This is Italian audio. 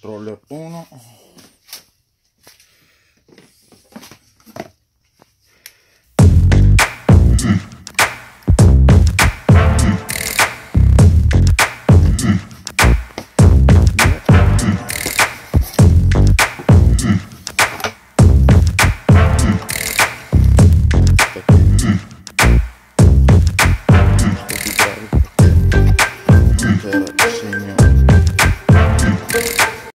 Troller 1.